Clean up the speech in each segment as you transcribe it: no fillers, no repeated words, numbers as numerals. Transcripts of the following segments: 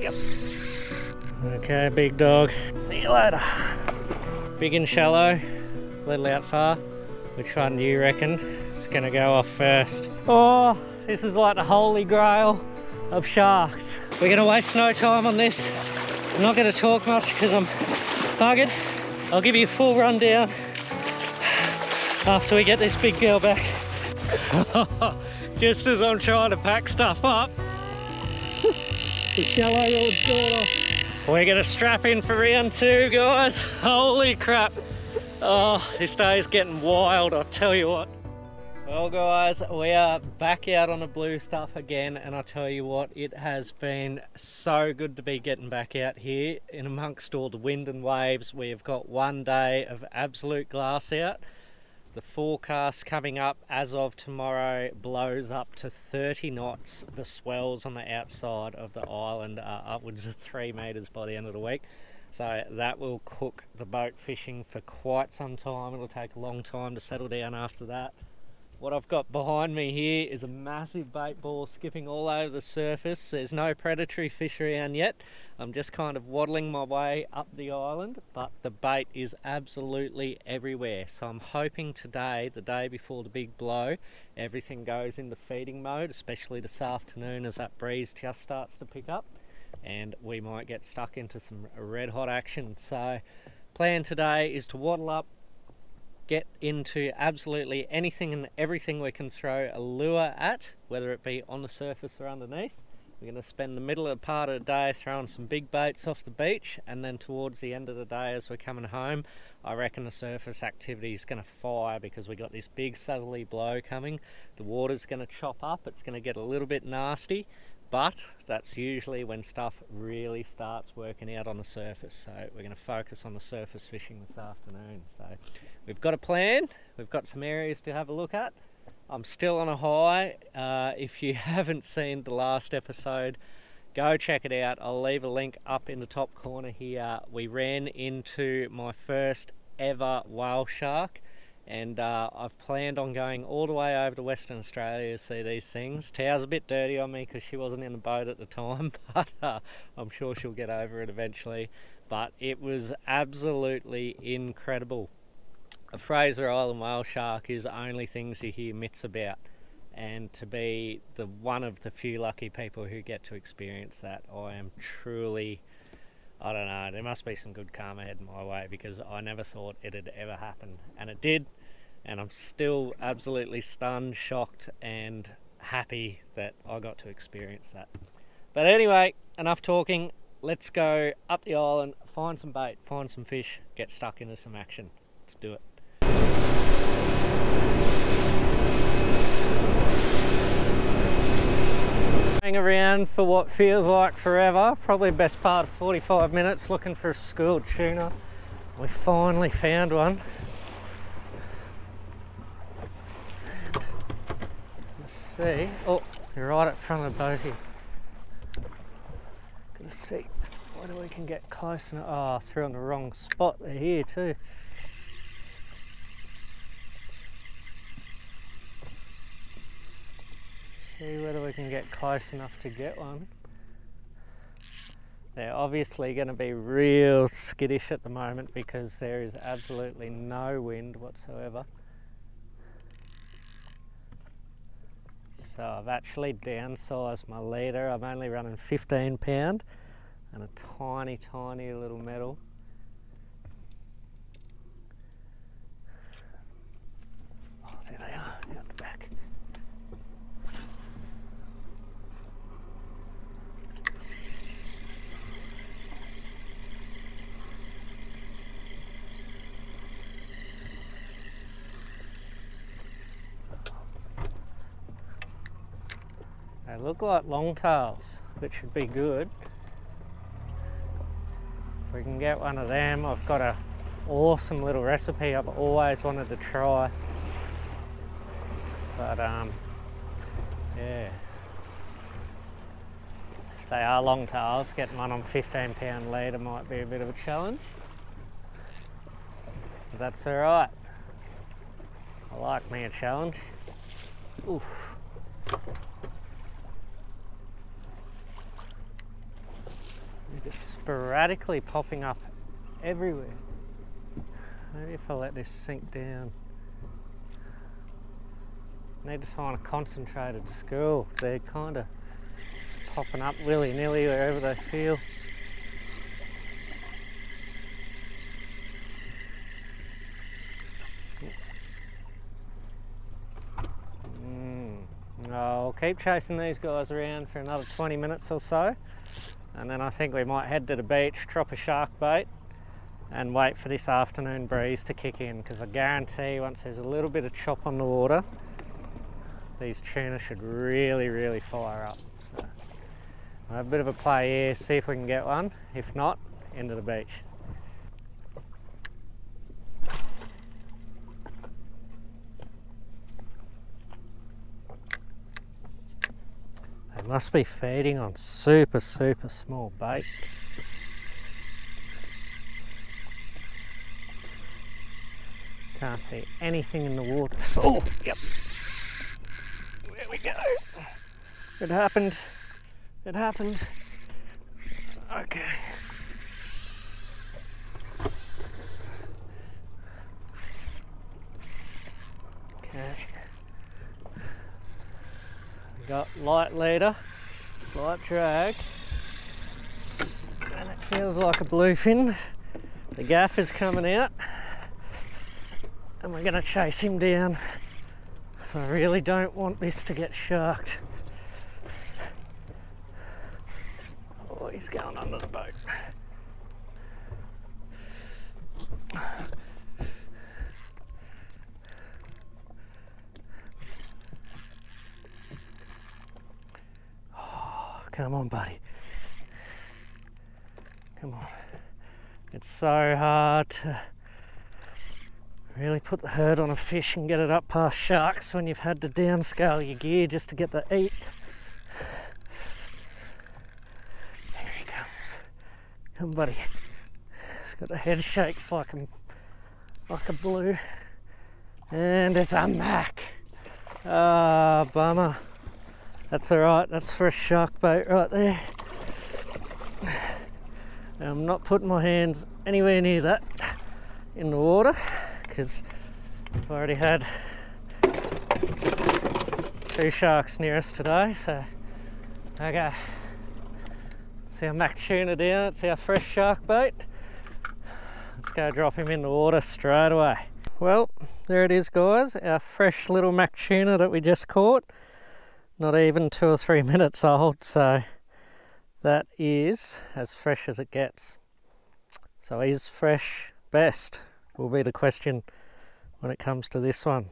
Yep. Okay, big dog. See you later. Big and shallow, little out far. Which one do you reckon is gonna go off first? Oh, this is like the holy grail of sharks. We're gonna waste no time on this. I'm not gonna talk much because I'm buggered. I'll give you a full rundown after we get this big girl back. Just as I'm trying to pack stuff up, the shallow rod's gone off. We're gonna strap in for round two, guys. Holy crap. Oh, this day's getting wild, I'll tell you what. Well guys, we are back out on the blue stuff again, and I'll tell you what, it has been so good to be getting back out here in amongst all the wind and waves. We have got one day of absolute glass out. The forecast coming up as of tomorrow blows up to 30 knots. The swells on the outside of the island are upwards of 3 metres by the end of the week. So that will cook the boat fishing for quite some time. It'll take a long time to settle down after that. What I've got behind me here is a massive bait ball skipping all over the surface. There's no predatory fish around yet. I'm just kind of waddling my way up the island, but the bait is absolutely everywhere. So I'm hoping today, the day before the big blow, everything goes into feeding mode, especially this afternoon as that breeze just starts to pick up, and we might get stuck into some red hot action. So plan today is to waddle up, get into absolutely anything and everything we can throw a lure at, whether it be on the surface or underneath. We're going to spend the middle of the part of the day throwing some big baits off the beach, and then towards the end of the day as we're coming home, I reckon the surface activity is going to fire because we got this big southerly blow coming. The water's going to chop up, it's going to get a little bit nasty, but that's usually when stuff really starts working out on the surface. So we're going to focus on the surface fishing this afternoon. So we've got a plan, we've got some areas to have a look at. I'm still on a high. If you haven't seen the last episode, go check it out. I'll leave a link up in the top corner here. We ran into my first ever whale shark, and I've planned on going all the way over to Western Australia to see these things. Tao's a bit dirty on me because she wasn't in the boat at the time, but I'm sure she'll get over it eventually. But it was absolutely incredible. A Fraser Island whale shark is the only things you hear myths about, and to be the one of the few lucky people who get to experience that, I am truly, I don't know, there must be some good karma heading my way because I never thought it had ever happened, and it did, and I'm still absolutely stunned, shocked and happy that I got to experience that. But anyway, enough talking, let's go up the island, find some bait, find some fish, get stuck into some action. Let's do it. Hang around for what feels like forever, probably best part of 45 minutes looking for a schooled tuna. We finally found one. Let's see. Oh, you're right up front of the boat here. Gonna see whether we can get close enough. Oh, threw on the wrong spot. They're here too. See whether we can get close enough to get one. They're obviously going to be real skittish at the moment because there is absolutely no wind whatsoever. So I've actually downsized my leader. I'm only running 15 pound and a tiny, tiny little metal. Oh, there they are out the back. They look like long tails, which should be good. If we can get one of them, I've got an awesome little recipe I've always wanted to try. But yeah, if they are long tails, getting one on 15 pound leader might be a bit of a challenge. But that's all right. I like me a challenge. Oof. sporadically popping up everywhere. Maybe if I let this sink down. Need to find a concentrated school. They're kind of popping up willy-nilly wherever they feel. I'll keep chasing these guys around for another 20 minutes or so, and then I think we might head to the beach, drop a shark bait and wait for this afternoon breeze to kick in, because I guarantee once there's a little bit of chop on the water, these tuna should really fire up. So I'll have a bit of a play here, see if we can get one. If not, into the beach. They must be feeding on super small bait. Can't see anything in the water. Oh, yep. There we go. It happened. It happened. Okay. Okay. Got light leader, light drag, and it feels like a bluefin. The gaff is coming out, and we're going to chase him down. So I really don't want this to get sharked. Oh, he's going under the boat. Oh, come on, buddy. Come on. It's so hard to really put the herd on a fish and get it up past sharks when you've had to downscale your gear just to get the eat. Here he comes. Come on, buddy. He's got the head shakes like a blue. And it's a Mac. Ah, bummer. That's alright, that's for a shark bait right there. And I'm not putting my hands anywhere near that in the water, because I've already had two sharks near us today. So, okay, see our Mac tuna down, it's our fresh shark bait. Let's go drop him in the water straight away. Well, there it is, guys, our fresh little Mac tuna that we just caught. Not even 2 or 3 minutes old, so that is as fresh as it gets. So is fresh best? Will be the question when it comes to this one.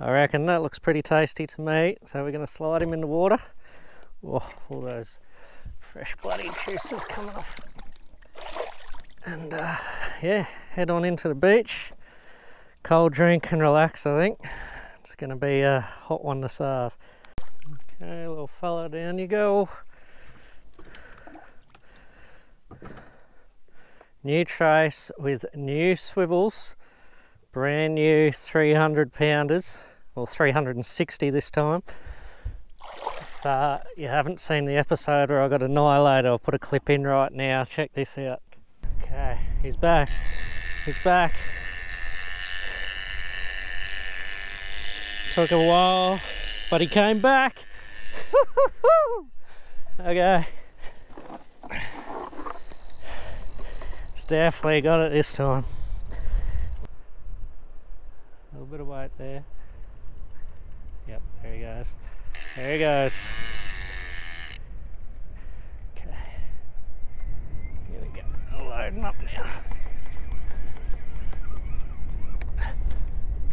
I reckon that looks pretty tasty to me, so we're going to slide him in the water. Oh, all those fresh bloody juices coming off. And yeah, head on into the beach. Cold drink and relax, I think. It's going to be a hot one to serve. Okay, little fella, down you go. New trace with new swivels, brand new 300 pounders, or 360 this time. If you haven't seen the episode where I got annihilated, I'll put a clip in right now. Check this out. Okay, he's back. He's back. Took a while, but he came back. Okay. Definitely got it this time. A little bit of weight there. Yep, there he goes. There he goes. Okay. Here we go. I'll load him up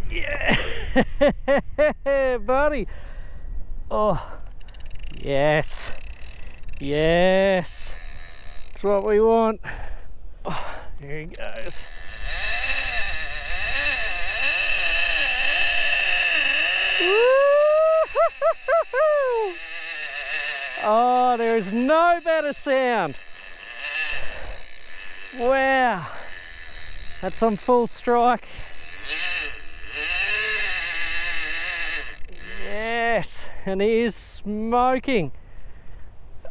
now. Yeah! Buddy! Oh, yes. Yes. That's what we want. Oh, here he goes. Woo-hoo-hoo-hoo! Oh, there is no better sound. Wow. That's on full strike. Yes, and he is smoking.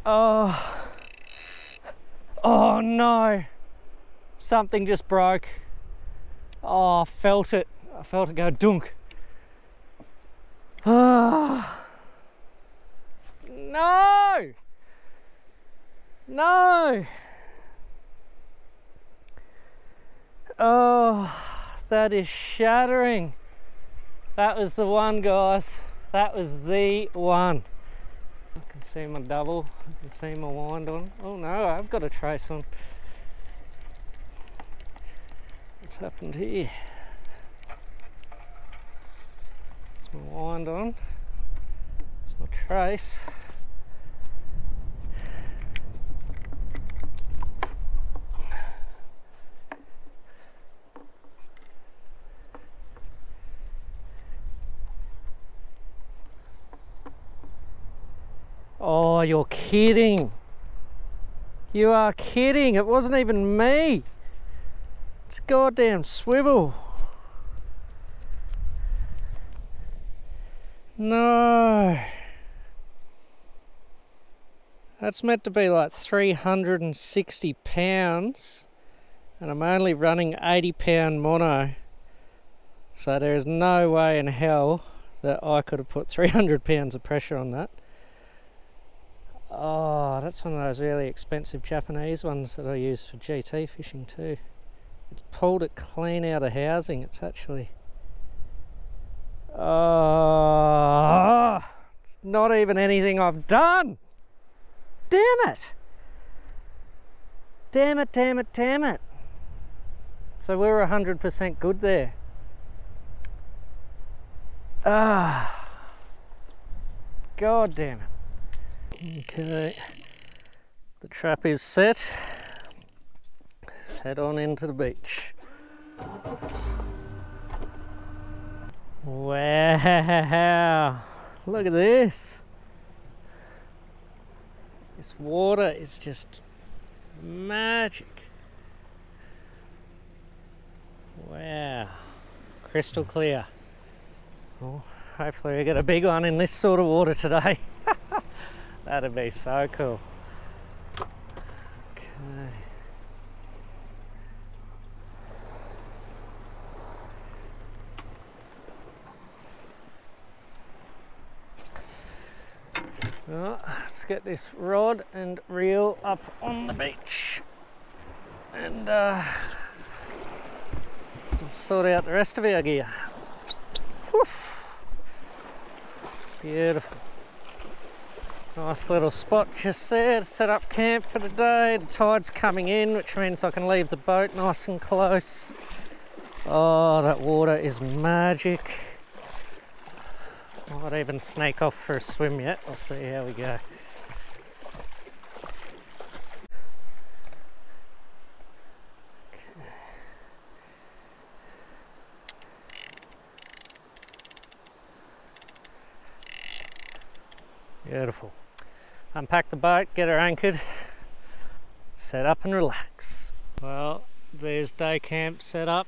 Oh. Oh no, something just broke. Oh, I felt it. I felt it go dunk. Ah, no, no. Oh, that is shattering. That was the one, guys. That was the one. I can see my double. I can see my wind on. Oh no, I've got a trace on. What's happened here? It's my wind on. It's my trace. Oh, you're kidding. You are kidding. It wasn't even me. It's a goddamn swivel. No. That's meant to be like 360 pounds. And I'm only running 80-pound mono. So there is no way in hell that I could have put 300 pounds of pressure on that. Oh, that's one of those really expensive Japanese ones that I use for GT fishing too. It's pulled it clean out of housing. It's actually... oh, it's not even anything I've done. Damn it. Damn it, damn it, damn it. So we were 100% good there. Ah, God damn it. Okay, the trap is set. Let's head on into the beach. Wow, look at this. This water is just magic. Wow, crystal clear. Well, hopefully we get a big one in this sort of water today. That'd be so cool. Okay. Well, let's get this rod and reel up on the beach. And sort out the rest of our gear. Woof. Beautiful. Nice little spot just there to set up camp for the day. The tide's coming in, which means I can leave the boat nice and close. Oh, that water is magic. I might even sneak off for a swim yet. I'll see how we go. Okay. Beautiful. Unpack the boat, get her anchored, set up and relax. Well, there's day camp set up,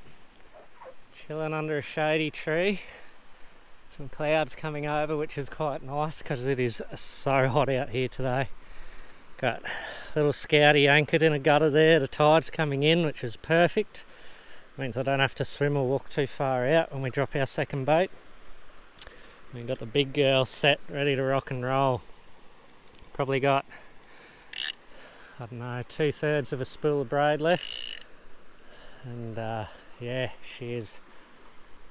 chilling under a shady tree. Some clouds coming over, which is quite nice because it is so hot out here today. Got little Scouty anchored in a gutter there. The tide's coming in, which is perfect. Means I don't have to swim or walk too far out when we drop our second bait. We've got the big girl set, ready to rock and roll. Probably got, I don't know, 2/3 of a spool of braid left, and yeah, she is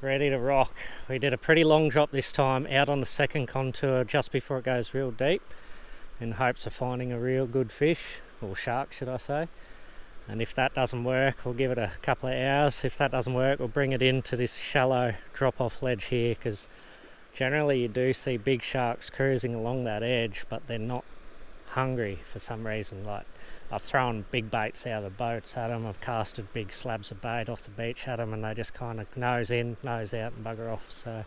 ready to rock. We did a pretty long drop this time out on the second contour just before it goes real deep, in hopes of finding a real good fish, or shark should I say. And if that doesn't work, we'll give it a couple of hours. If that doesn't work, we'll bring it into this shallow drop off ledge here, because generally you do see big sharks cruising along that edge, but they're not hungry for some reason. Like, I've thrown big baits out of boats at them, I've casted big slabs of bait off the beach at them, and they just kind of nose in, nose out and bugger off. So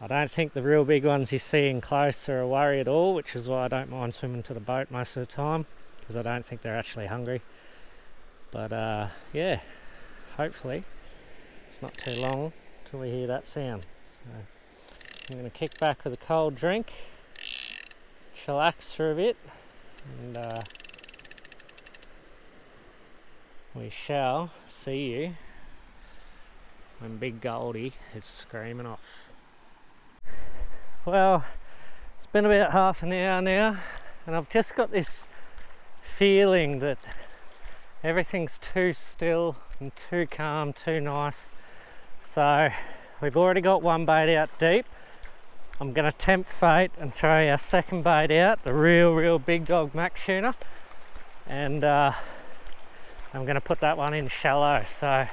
I don't think the real big ones you see in close are a worry at all, which is why I don't mind swimming to the boat most of the time, because I don't think they're actually hungry. But yeah, hopefully it's not too long till we hear that sound. So I'm going to kick back with a cold drink, chillax for a bit, and We shall see you when Big Goldie is screaming off. Well, it's been about half an hour now, and I've just got this feeling that everything's too still and too calm, too nice. So we've already got one bait out deep. I'm going to tempt fate and throw our second bait out, the real big dog Mac tuna, and I'm going to put that one in shallow. So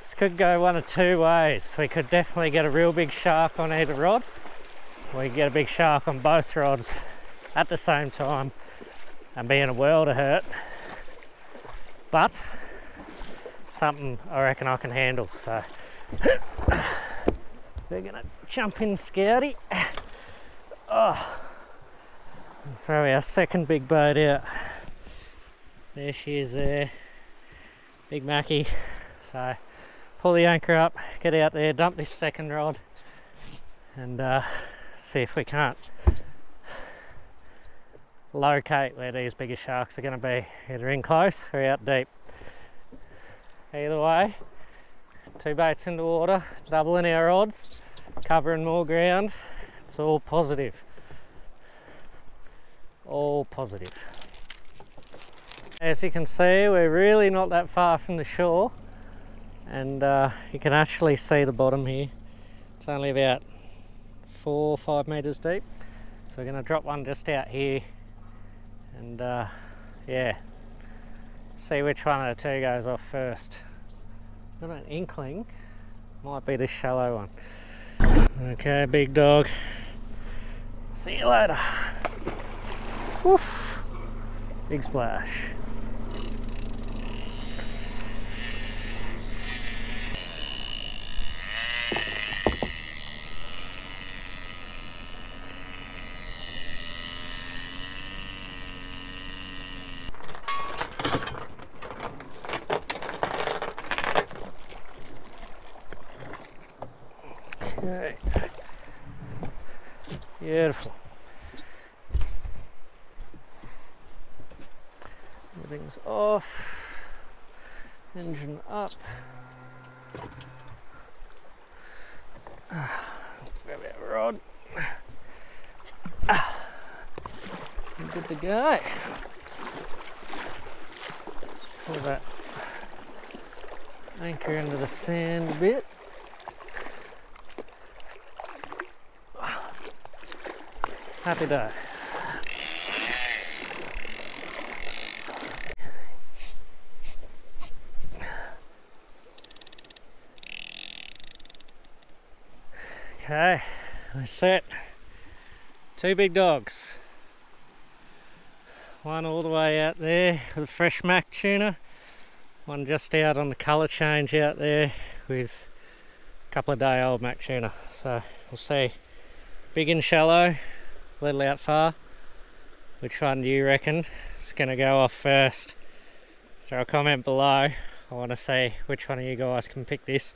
this could go one of two ways. We could definitely get a real big shark on either rod, or we could get a big shark on both rods at the same time and be in a world of hurt. But something I reckon I can handle, so we're going to jump in, Scouty, and throw our second big bait out. There she is there, Big Mackie. So pull the anchor up, get out there, dump this second rod, and see if we can't locate where these bigger sharks are going to be, either in close or out deep. Either way, two baits in the water, doubling our odds, covering more ground. It's all positive. All positive. As you can see, we're really not that far from the shore, and you can actually see the bottom here. It's only about 4 or 5 metres deep. So we're going to drop one just out here and yeah, see which one of the two goes off first. Got an inkling, might be the shallow one. Okay, big dog. See you later. Woof. Big splash. Okay. Beautiful. Everything's off. Engine up. Grab our rod. We're good to go. Just pull that anchor into the sand a bit. Happy day. Okay, we're set. Two big dogs. One all the way out there with a fresh Mac tuna. One just out on the colour change out there with a couple of day old Mac tuna. So we'll see. Big and shallow. Little out far. Which one do you reckon is going to go off first? Throw a comment below. I want to see which one of you guys can pick this.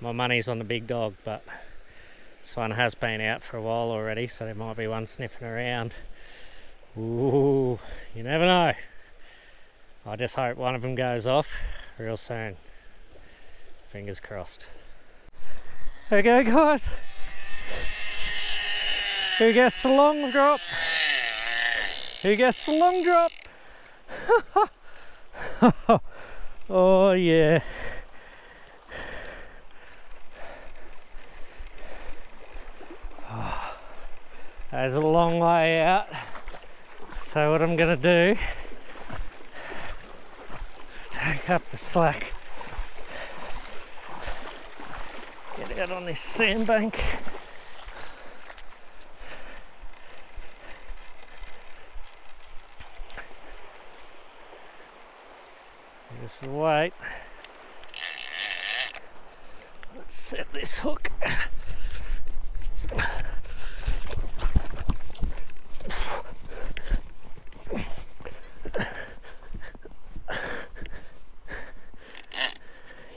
My money's on the big dog, but this one has been out for a while already, so there might be one sniffing around. Ooh, you never know. I just hope one of them goes off real soon. Fingers crossed. Okay, guys. Who gets the long drop? Who gets the long drop? Oh yeah. Oh, that is a long way out. So what I'm gonna do is take up the slack. Get out on this sandbank. Just wait. Let's set this hook.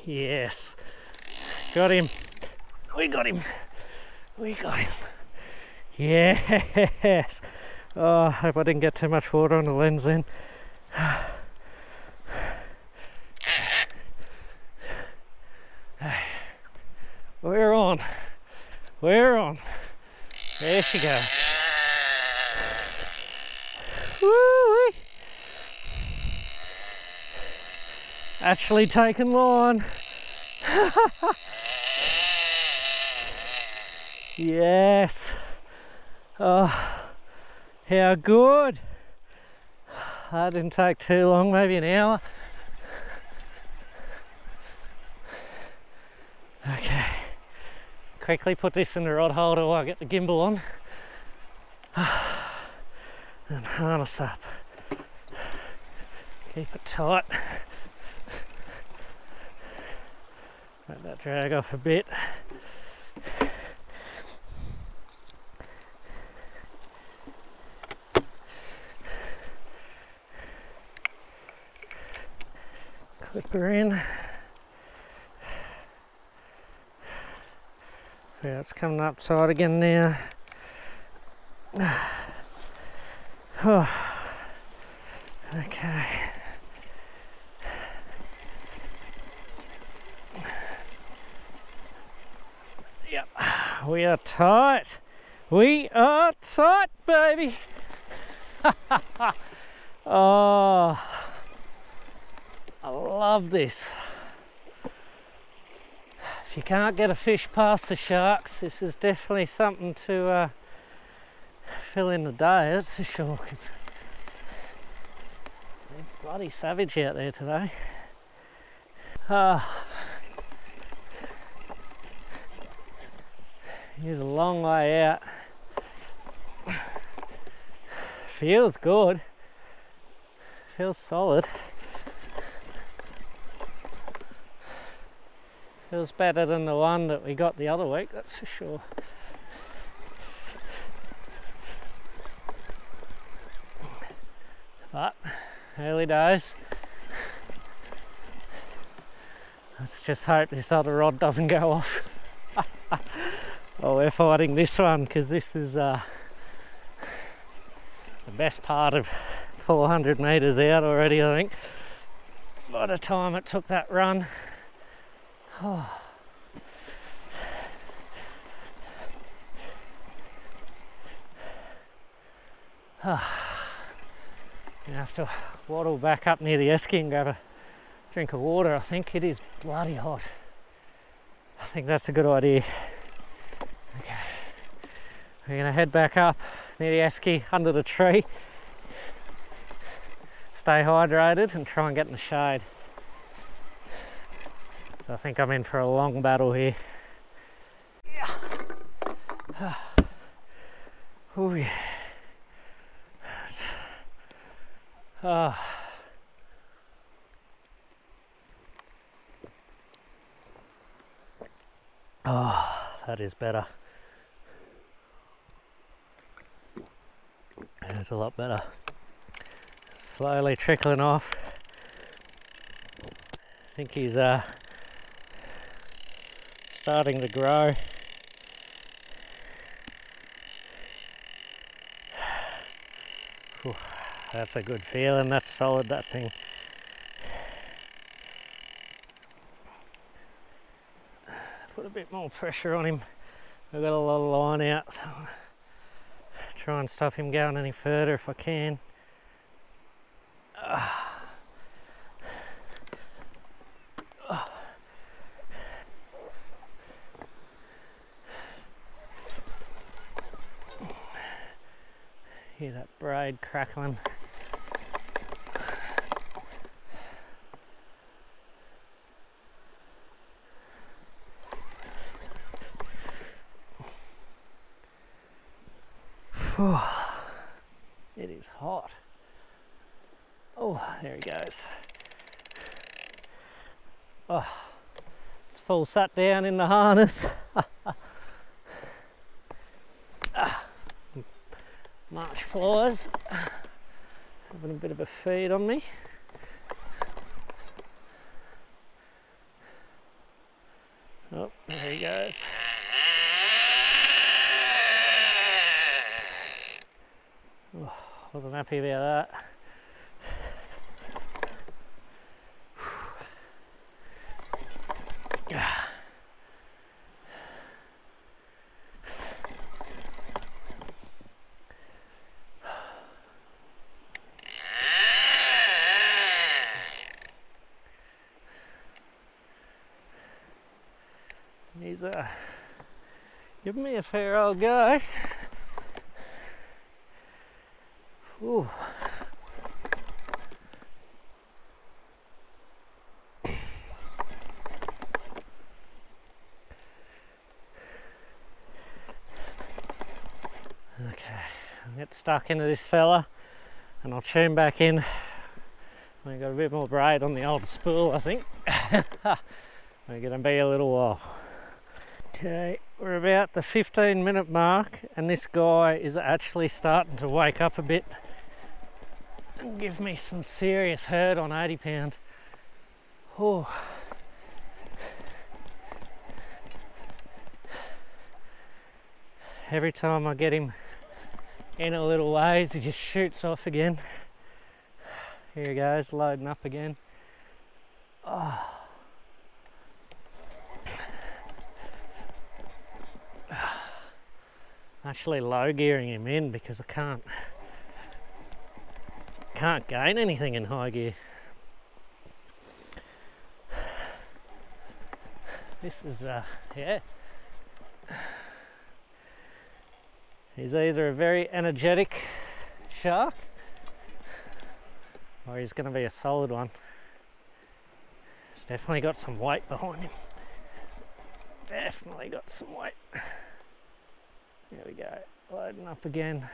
Yes. Got him. We got him. We got him. Yes. Oh, I hope I didn't get too much water on the lens then. We're on. We're on. There she goes. Woo-wee. Actually taken line. Yes. Oh, how good. That didn't take too long, maybe an hour. Okay. Quickly put this in the rod holder while I get the gimbal on. And harness up. Keep it tight. Let that drag off a bit. Clip her in. Yeah, it's coming up tight again now. Oh. Okay. Yep, we are tight. We are tight, baby. Oh, I love this. If you can't get a fish past the sharks, this is definitely something to fill in the day, that's for sure, because they're bloody savage out there today. Oh. Here's a long way out. Feels good. Feels solid. Feels better than the one that we got the other week, that's for sure. But early days. Let's just hope this other rod doesn't go off. Well, we're fighting this one because this is the best part of 400 metres out already, I think. By the time it took that run. Oh. Oh. I have to waddle back up near the esky and grab a drink of water. I think it is bloody hot. I think that's a good idea. Okay, we're gonna head back up near the esky under the tree, stay hydrated and try and get in the shade. I think I'm in for a long battle here. Yeah. Oh yeah. Oh. Oh, that is better. That's a lot better. Slowly trickling off. I think he's starting to grow. Whew, that's a good feeling, that's solid, that thing. Put a bit more pressure on him. We've got a lot of line out, so I'll try and stop him going any further if I can. Hear that braid crackling. Whew. It is hot. Oh, there he goes. Oh, it's full sat down in the harness. March flies, having a bit of a feed on me. Oh, there he goes. Oh, wasn't happy about that. he's giving me a fair old go. Ooh. Get stuck into this fella and I'll tune back in when I've got a bit more braid on the old spool, I think. We're gonna be a little while. Okay, we're about the 15-minute mark and this guy is actually starting to wake up a bit and give me some serious herd on 80 pound. Oh, every time I get him in a little ways he just shoots off again. Here he goes, loading up again. Oh. I'm actually low gearing him in because I can't gain anything in high gear. This is yeah. He's either a very energetic shark or he's going to be a solid one. He's definitely got some weight behind him. Definitely got some weight. There we go, loading up again.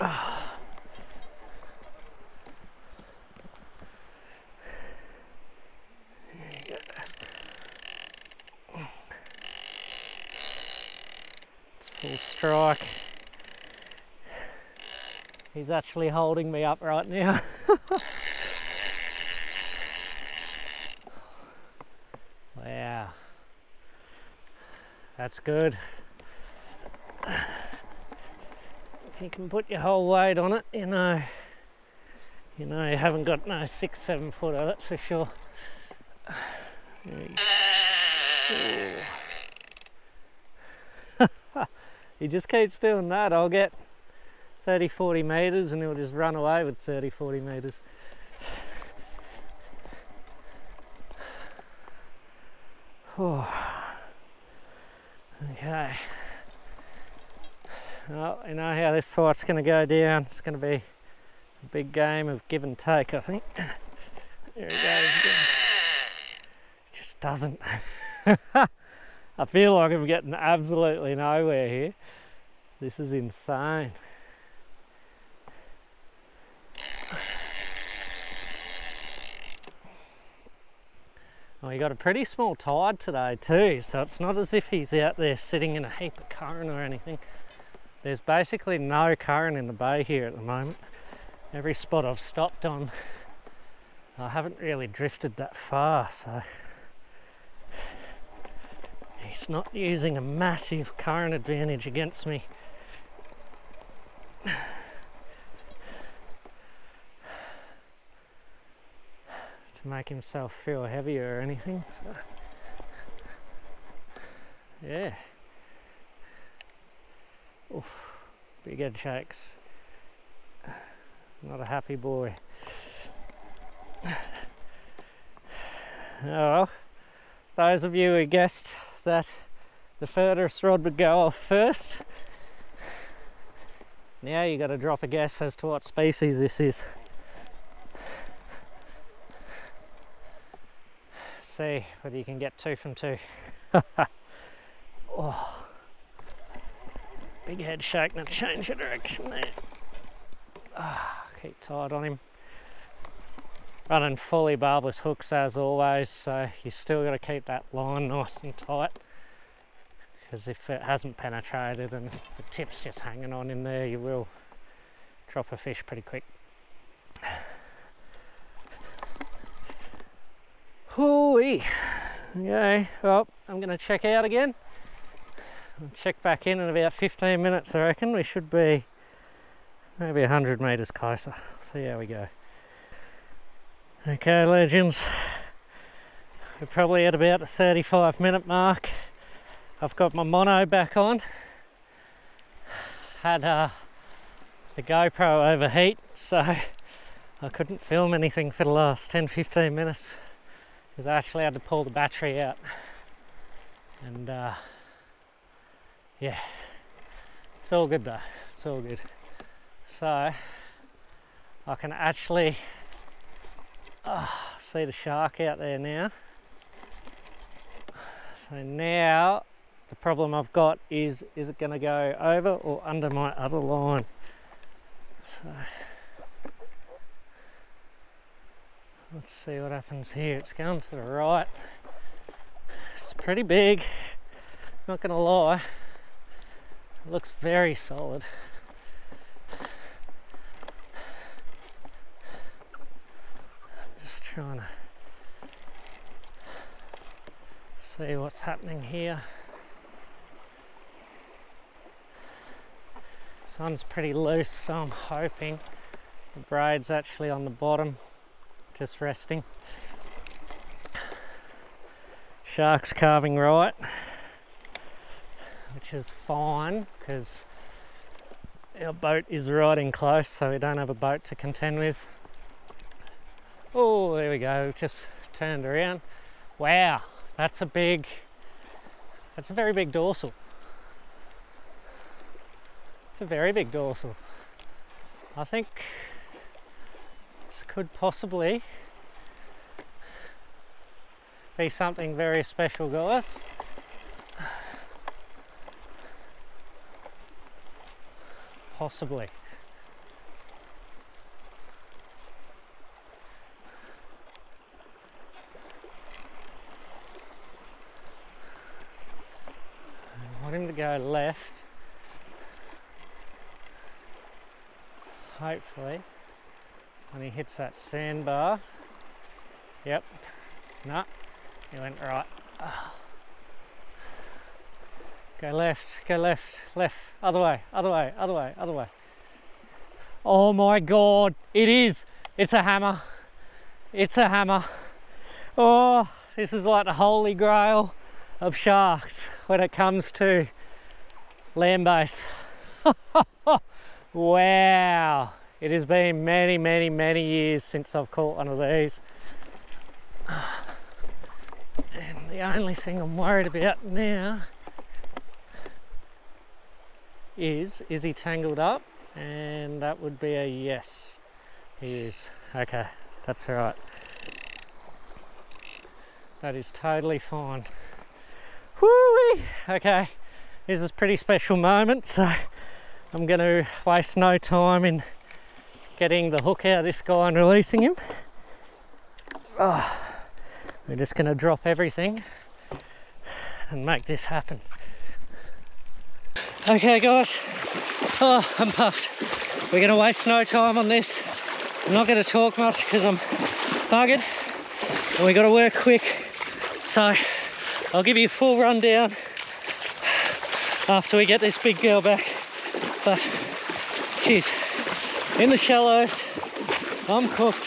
Oh. Strike. He's actually holding me up right now. Wow, that's good. If you can put your whole weight on it, you know you haven't got no 6-7 footer, that's for sure. He just keeps doing that. I'll get 30-40 metres and he'll just run away with 30-40 metres. Oh. Okay. Well, you know how this fight's going to go down. It's going to be a big game of give and take, I think. There he goes again. Just doesn't. I feel like I'm getting absolutely nowhere here. This is insane. Well, he got a pretty small tide today too, so it's not as if he's out there sitting in a heap of current or anything. There's basically no current in the bay here at the moment. Every spot I've stopped on, I haven't really drifted that far, so he's not using a massive current advantage against me. To make himself feel heavier or anything. So. Yeah. Oof. Big head shakes. Not a happy boy. Oh well. Those of you who guessed that the furthest rod would go off first, now you got to drop a guess as to what species this is. See whether you can get 2 from 2. Oh, big head shake, now change your direction there. Ah, keep tight on him. Running fully barbless hooks as always, so you still got to keep that line nice and tight, because if it hasn't penetrated and the tip's just hanging on in there, you will drop a fish pretty quick. Hoo-wee. Okay, well, I'm going to check out again. I'll check back in about 15 minutes, I reckon. We should be maybe 100 metres closer. See how we go. Okay, legends, we're probably at about the 35-minute mark. I've got my mono back on. Had the GoPro overheat, so I couldn't film anything for the last 10-15 minutes. because I actually had to pull the battery out, and yeah, it's all good though, it's all good. So I can actually see the shark out there now. So now the problem I've got is it going to go over or under my other line? So let's see what happens here. It's going to the right. It's pretty big, not going to lie. It looks very solid. Just trying to see what's happening here. Sun's pretty loose, so I'm hoping the braid's actually on the bottom, just resting. Shark's carving right, which is fine because our boat is right in close, so we don't have a boat to contend with. Oh, there we go, we've just turned around. Wow, that's a big, that's a very big dorsal. It's a very big dorsal. I think this could possibly be something very special, guys. Possibly. I want him to go left. Hopefully, when he hits that sandbar, yep, no, he went right. Oh. Go left, left, other way, other way, other way, other way. Oh my God, it is, it's a hammer, it's a hammer. Oh, this is like the holy grail of sharks when it comes to land base. Wow, it has been many, many, many years since I've caught one of these. And the only thing I'm worried about now is he tangled up? And that would be a yes. He is. Okay, that's all right. That is totally fine. Whoo-wee! Okay, this is a pretty special moment, so I'm going to waste no time in getting the hook out of this guy and releasing him. Oh, we're just going to drop everything and make this happen. Okay guys, oh, I'm puffed. We're going to waste no time on this. I'm not going to talk much because I'm buggered and we've got to work quick. So I'll give you a full rundown after we get this big girl back. But she's in the shallows, I'm cooked,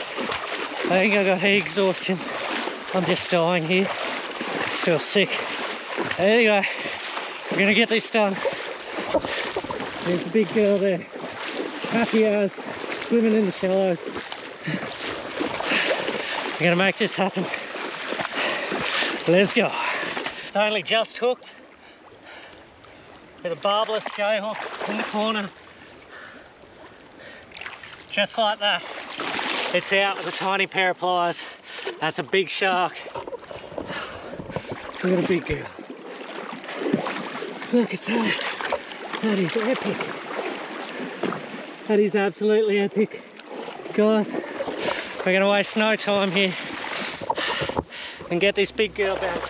I think I got heat exhaustion, I'm just dying here, feel sick. Anyway, we're going to get this done. There's a big girl there, happy hours, swimming in the shallows. We're going to make this happen. Let's go. It's only just hooked. With a barbless J-hook in the corner. Just like that. It's out with a tiny pair of pliers. That's a big shark. Look at a big girl. Look at that. That is epic. That is absolutely epic. Guys, we're going to waste no time here and get this big girl back.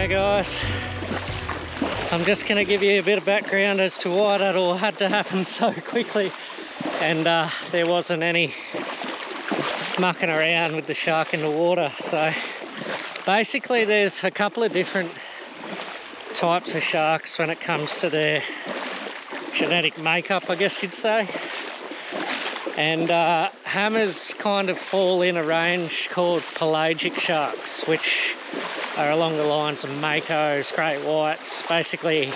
Hey guys, I'm just going to give you a bit of background as to why that all had to happen so quickly, and there wasn't any mucking around with the shark in the water. So basically there's a couple of different types of sharks when it comes to their genetic makeup, I guess you'd say, and hammers kind of fall in a range called pelagic sharks, which are along the lines of Makos, Great Whites, basically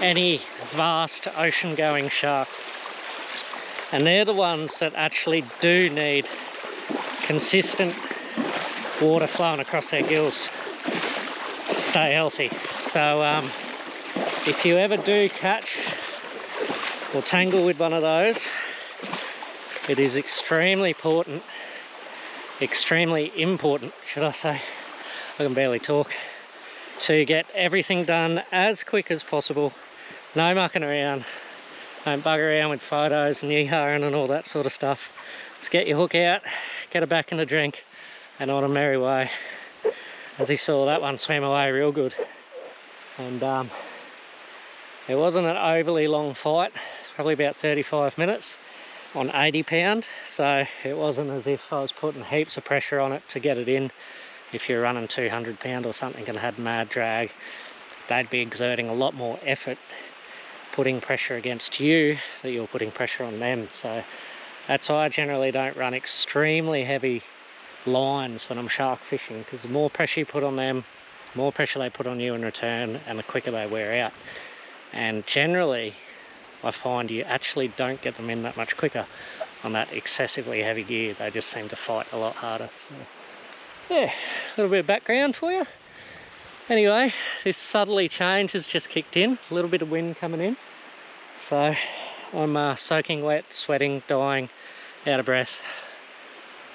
any vast ocean-going shark. And they're the ones that actually do need consistent water flowing across their gills to stay healthy. So if you ever do catch or tangle with one of those, it is extremely important, should I say, I can barely talk, to get everything done as quick as possible. No mucking around, don't bug around with photos and yeehaw and all that sort of stuff. Let's get your hook out, get her back in the drink, and on a merry way. As you saw, that one swam away real good, and it wasn't an overly long fight, probably about 35 minutes on 80 pound, so it wasn't as if I was putting heaps of pressure on it to get it in. If you're running 200 pound or something and had mad drag, they'd be exerting a lot more effort putting pressure against you that you're putting pressure on them. So that's why I generally don't run extremely heavy lines when I'm shark fishing, because the more pressure you put on them, the more pressure they put on you in return, and the quicker they wear out. And generally I find you actually don't get them in that much quicker on that excessively heavy gear. They just seem to fight a lot harder. So yeah, a little bit of background for you. Anyway, this subtly change has just kicked in, a little bit of wind coming in, so I'm soaking wet, sweating, dying, out of breath.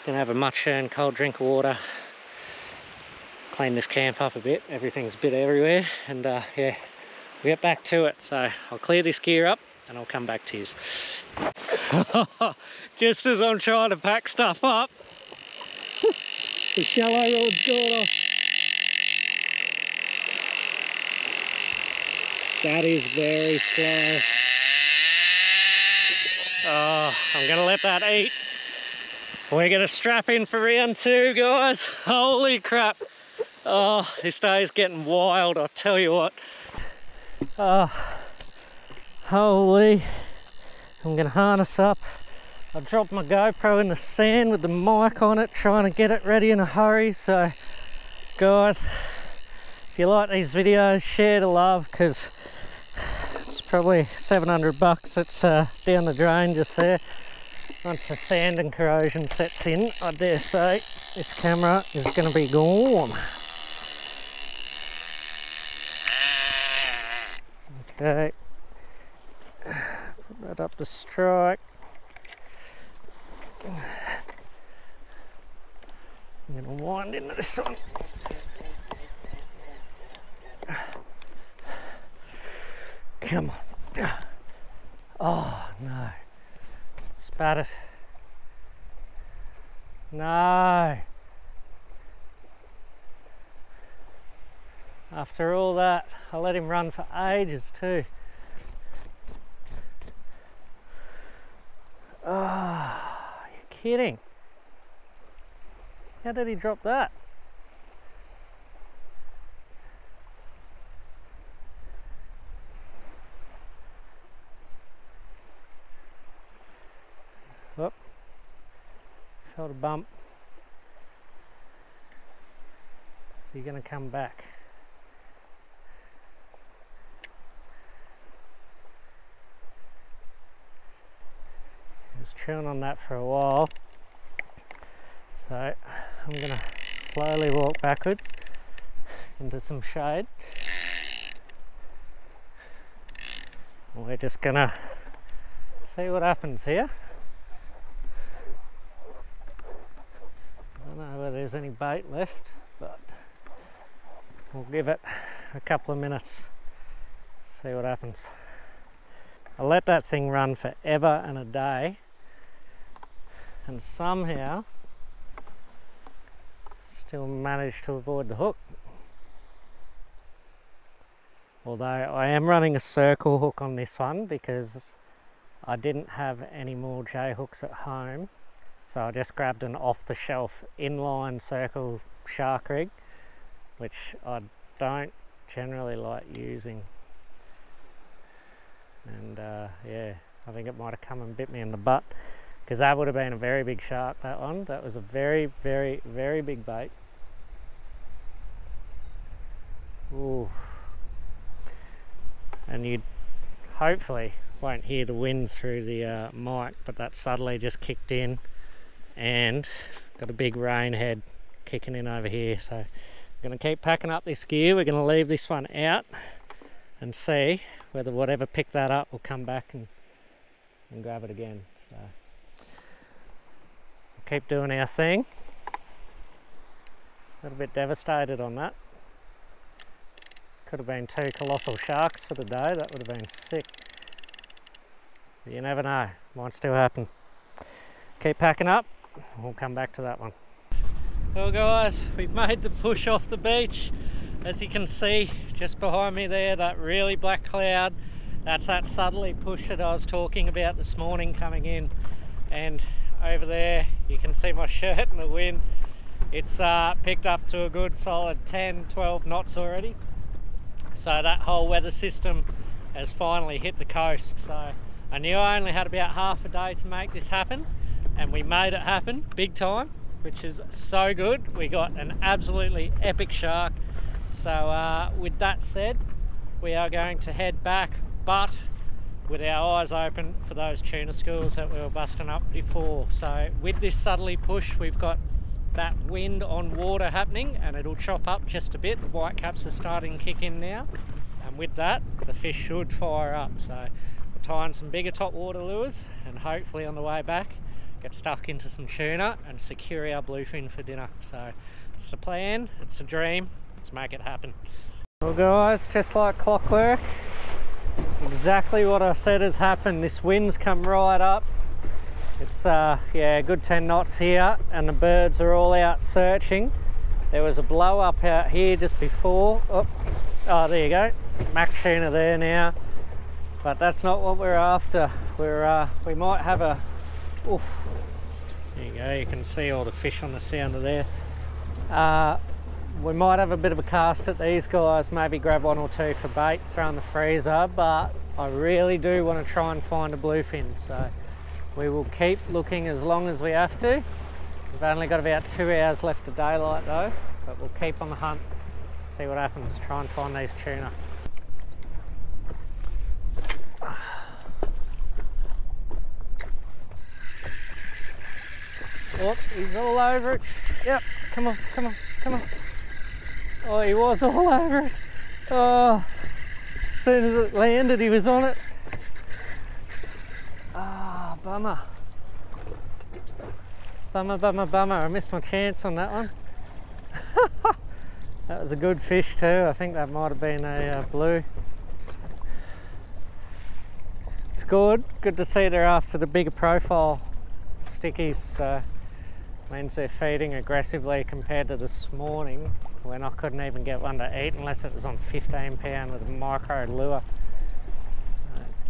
Gonna have a much earned cold drink of water, clean this camp up a bit, everything's a bit everywhere, and yeah, we'll get back to it. So I'll clear this gear up and I'll come back to you. Just as I'm trying to pack stuff up, the shallow rod's gone off. That is very slow. Oh, I'm gonna let that eat. We're gonna strap in for round two, guys. Holy crap. Oh, this day is getting wild, I'll tell you what. Oh, holy. I'm gonna harness up. I dropped my GoPro in the sand with the mic on it, trying to get it ready in a hurry. So guys, if you like these videos, share the love, because it's probably 700 bucks that's down the drain just there. Once the sand and corrosion sets in, I dare say this camera is going to be gone. Okay, put that up to strike. I'm going to wind into this one. Come on. Oh no. Spat it. No. After all that, I let him run for ages too. Ah. Oh. Kidding. How did he drop that? Whoop. Felt a bump. Is he going to come back? Chewing on that for a while, so I'm gonna slowly walk backwards into some shade. We're just gonna see what happens here. I don't know whether there's any bait left, but we'll give it a couple of minutes, see what happens. I let that thing run forever and a day, and somehow still managed to avoid the hook. Although I am running a circle hook on this one because I didn't have any more J hooks at home, so I just grabbed an off-the-shelf inline circle shark rig, which I don't generally like using. And yeah, I think it might have come and bit me in the butt, because that would have been a very big shark, that one. That was a very, very, very big bait. Ooh. And you hopefully won't hear the wind through the mic, but that suddenly just kicked in, and got a big rain head kicking in over here. So I'm going to keep packing up this gear. We're going to leave this one out and see whether whatever picked that up will come back and grab it again. So we'll keep doing our thing. A little bit devastated on that. Could have been two colossal sharks for the day. That would have been sick. But you never know, might still happen. Keep packing up, we'll come back to that one. Well guys, we've made the push off the beach. As you can see just behind me there, that really black cloud, that's that southerly push that I was talking about this morning coming in. And over there you can see my shirt in the wind. It's picked up to a good solid 10-12 knots already. So that whole weather system has finally hit the coast. So I knew I only had about half a day to make this happen, and we made it happen big time, which is so good. We got an absolutely epic shark. So with that said, we are going to head back, but with our eyes open for those tuna schools that we were busting up before. So with this southerly push, we've got that wind on water happening, and it'll chop up just a bit. The white caps are starting to kick in now, and with that the fish should fire up. So we'll tie in some bigger top water lures, and hopefully on the way back get stuck into some tuna and secure our bluefin for dinner. So it's the plan, it's a dream, let's make it happen. Well guys, just like clockwork, exactly what I said has happened. This wind's come right up. It's yeah, a good 10 knots here, and the birds are all out searching. There was a blow up out here just before. Oh, there you go, Mac tuna there now. But that's not what we're after. We're we might have a. Oof. There you go. You can see all the fish on the sounder there. We might have a bit of a cast at these guys. Maybe grab one or two for bait, throw in the freezer. But I really do want to try and find a bluefin. So. We will keep looking as long as we have to. We've only got about 2 hours left of daylight though, but we'll keep on the hunt, see what happens, try and find these tuna. Oh, he's all over it. Yep, come on, come on, come on. Oh, he was all over it. Oh, as soon as it landed, he was on it. Bummer. Bummer, bummer, bummer. I missed my chance on that one. That was a good fish too. I think that might have been a blue. It's good. Good to see they're after the bigger profile stickies. So means they're feeding aggressively compared to this morning when I couldn't even get one to eat unless it was on 15 pound with a micro lure.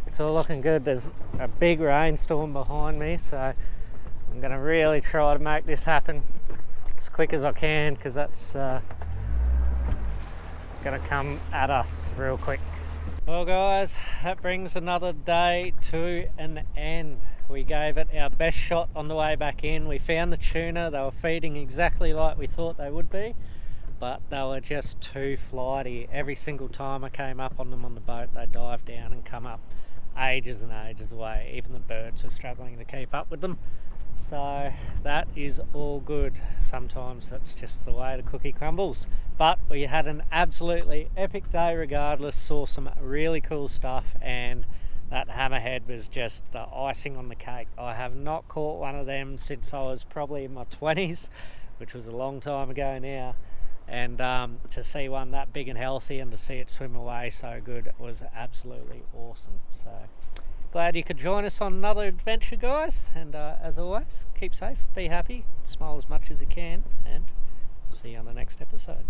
It's all looking good. There's a big rainstorm behind me, so I'm going to really try to make this happen as quick as I can, because that's going to come at us real quick. Well guys, that brings another day to an end. We gave it our best shot on the way back in. We found the tuna. They were feeding exactly like we thought they would be, but they were just too flighty. Every single time I came up on them on the boat, they dived down and come up ages and ages away. Even the birds are struggling to keep up with them. So that is all good. Sometimes that's just the way the cookie crumbles. But we had an absolutely epic day regardless. Saw some really cool stuff, and that hammerhead was just the icing on the cake. I have not caught one of them since I was probably in my 20s, which was a long time ago now. And to see one that big and healthy, and to see it swim away so good, it was absolutely awesome. So glad you could join us on another adventure guys, and as always, keep safe, be happy, smile as much as you can, and see you on the next episode.